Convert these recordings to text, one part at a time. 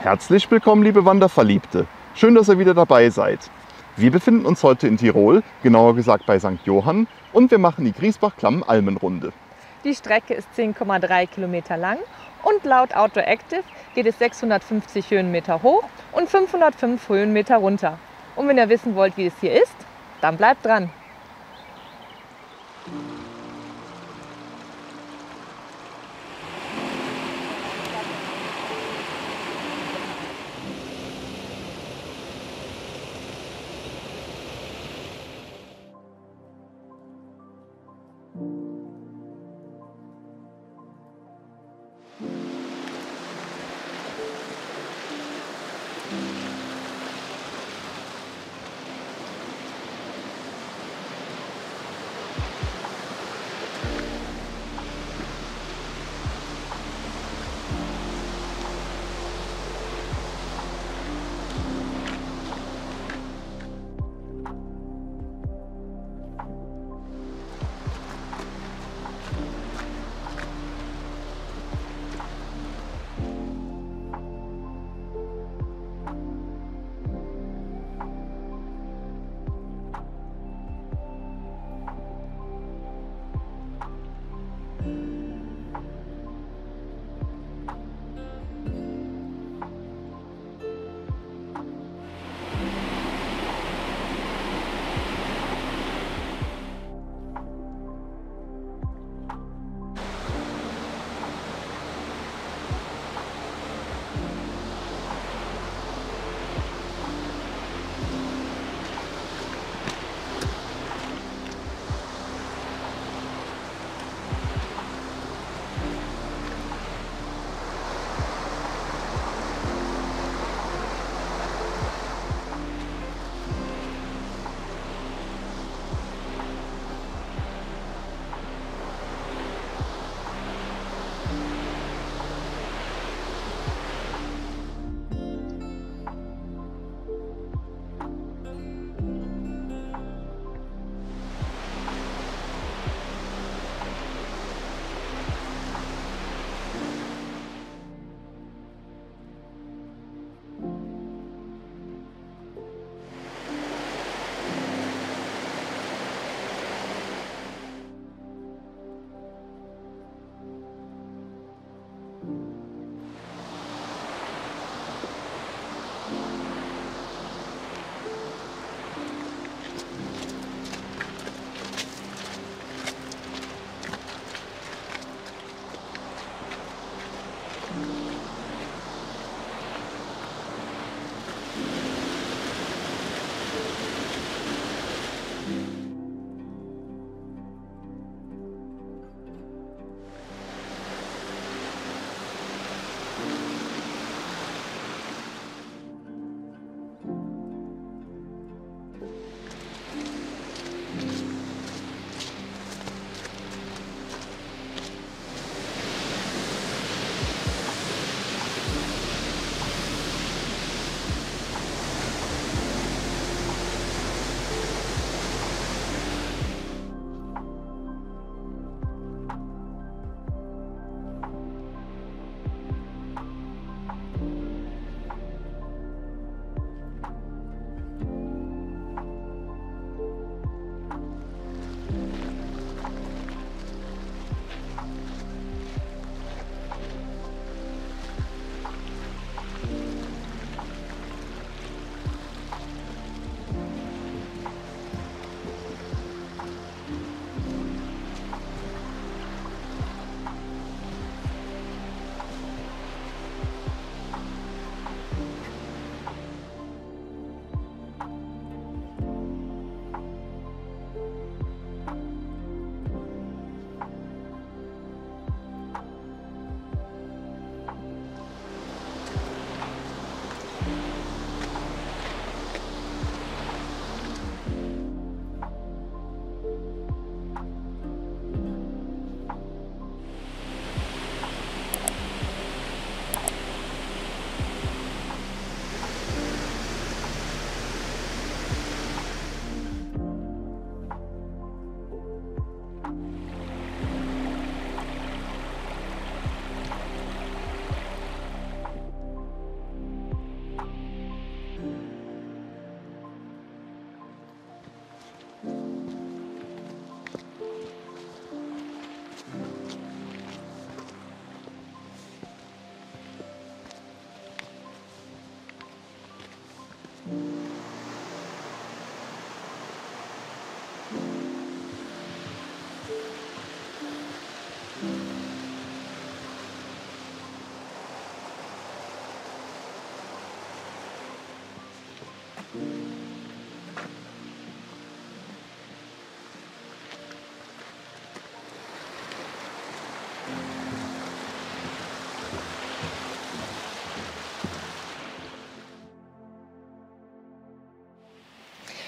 Herzlich willkommen, liebe Wanderverliebte. Schön, dass ihr wieder dabei seid. Wir befinden uns heute in Tirol, genauer gesagt bei St. Johann, und wir machen die Grießbachklamm-Almenrunde. Die Strecke ist 10,3 Kilometer lang und laut Outdooractive geht es 650 Höhenmeter hoch und 505 Höhenmeter runter. Und wenn ihr wissen wollt, wie es hier ist, dann bleibt dran.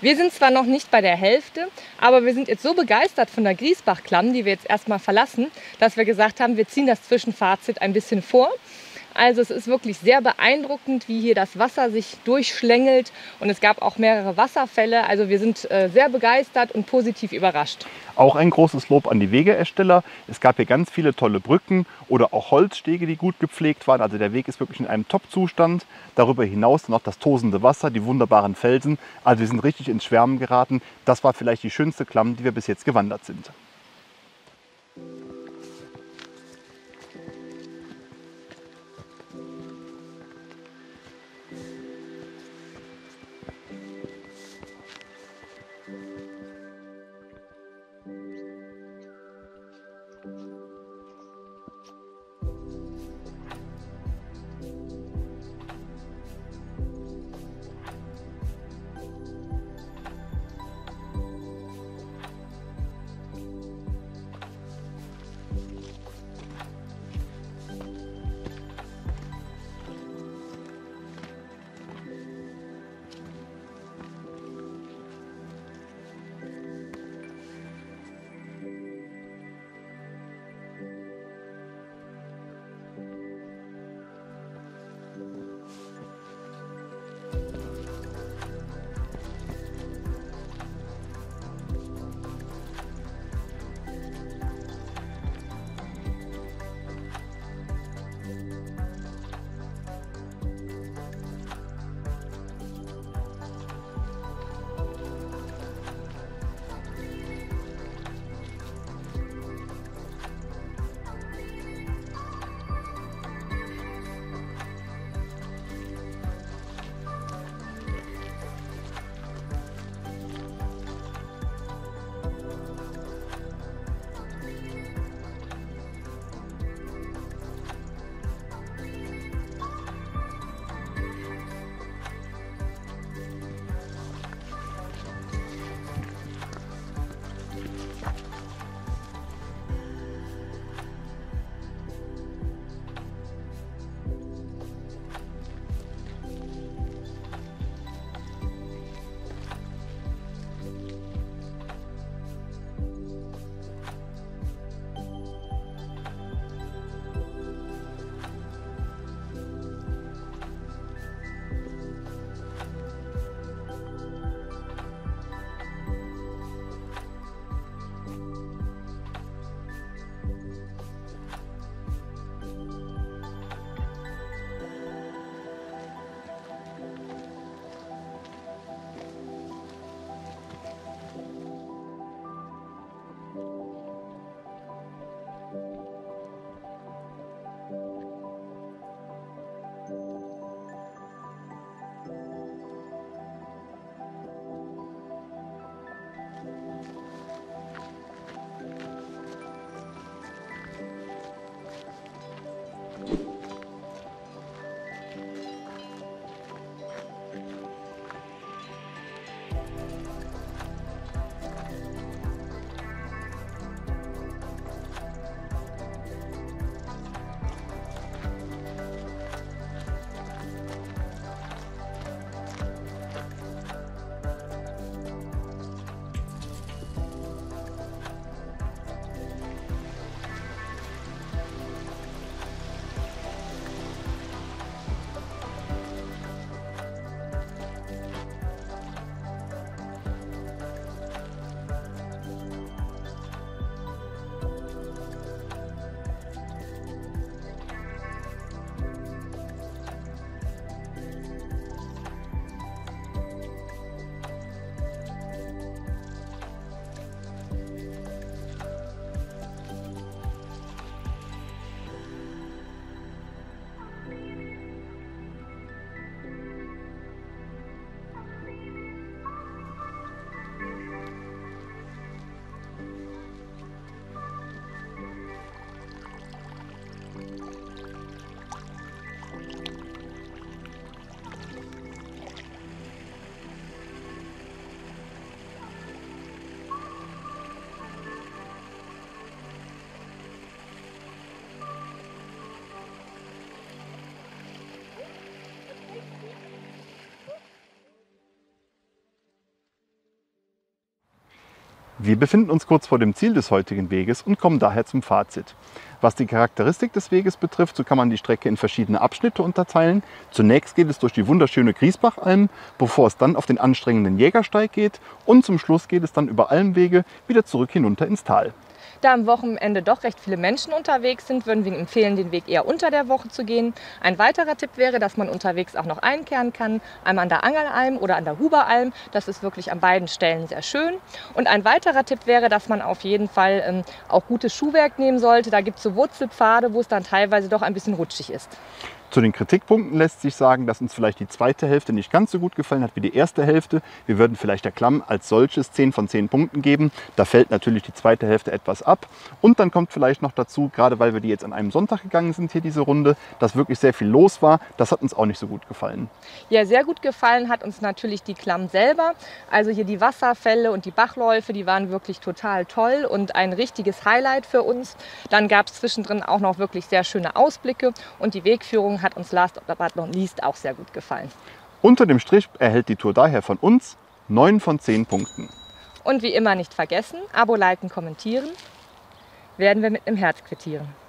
Wir sind zwar noch nicht bei der Hälfte, aber wir sind jetzt so begeistert von der Grießbachklamm, die wir jetzt erstmal verlassen, dass wir gesagt haben, wir ziehen das Zwischenfazit ein bisschen vor. Also es ist wirklich sehr beeindruckend, wie hier das Wasser sich durchschlängelt, und es gab auch mehrere Wasserfälle. Also wir sind sehr begeistert und positiv überrascht. Auch ein großes Lob an die Wegeersteller. Es gab hier ganz viele tolle Brücken oder auch Holzstege, die gut gepflegt waren. Also der Weg ist wirklich in einem Top-Zustand. Darüber hinaus noch das tosende Wasser, die wunderbaren Felsen. Also wir sind richtig ins Schwärmen geraten. Das war vielleicht die schönste Klamm, die wir bis jetzt gewandert sind. Wir befinden uns kurz vor dem Ziel des heutigen Weges und kommen daher zum Fazit. Was die Charakteristik des Weges betrifft, so kann man die Strecke in verschiedene Abschnitte unterteilen. Zunächst geht es durch die wunderschöne Grießbachlalm, bevor es dann auf den anstrengenden Jägersteig geht und zum Schluss geht es dann über Almwege wieder zurück hinunter ins Tal. Da am Wochenende doch recht viele Menschen unterwegs sind, würden wir empfehlen, den Weg eher unter der Woche zu gehen. Ein weiterer Tipp wäre, dass man unterwegs auch noch einkehren kann, einmal an der Angelalm oder an der Huberalm. Das ist wirklich an beiden Stellen sehr schön. Und ein weiterer Tipp wäre, dass man auf jeden Fall auch gutes Schuhwerk nehmen sollte. Da gibt es so Wurzelpfade, wo es dann teilweise doch ein bisschen rutschig ist. Zu den Kritikpunkten lässt sich sagen, dass uns vielleicht die zweite Hälfte nicht ganz so gut gefallen hat wie die erste Hälfte. Wir würden vielleicht der Klamm als solches 10 von 10 Punkten geben. Da fällt natürlich die zweite Hälfte etwas ab. Und dann kommt vielleicht noch dazu, gerade weil wir die jetzt an einem Sonntag gegangen sind, hier diese Runde, dass wirklich sehr viel los war. Das hat uns auch nicht so gut gefallen. Ja, sehr gut gefallen hat uns natürlich die Klamm selber. Also hier die Wasserfälle und die Bachläufe, die waren wirklich total toll und ein richtiges Highlight für uns. Dann gab es zwischendrin auch noch wirklich sehr schöne Ausblicke und die Wegführung hat uns last but not least auch sehr gut gefallen. Unter dem Strich erhält die Tour daher von uns 9 von 10 Punkten. Und wie immer nicht vergessen, Abo, liken, kommentieren, werden wir mit einem Herz quittieren.